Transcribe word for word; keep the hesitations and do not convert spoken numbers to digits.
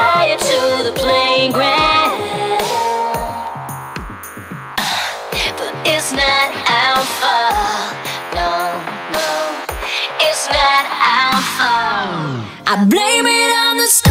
fire to the playing ground, but it's not our fault. No, no, it's not our fault. I blame it on the sky.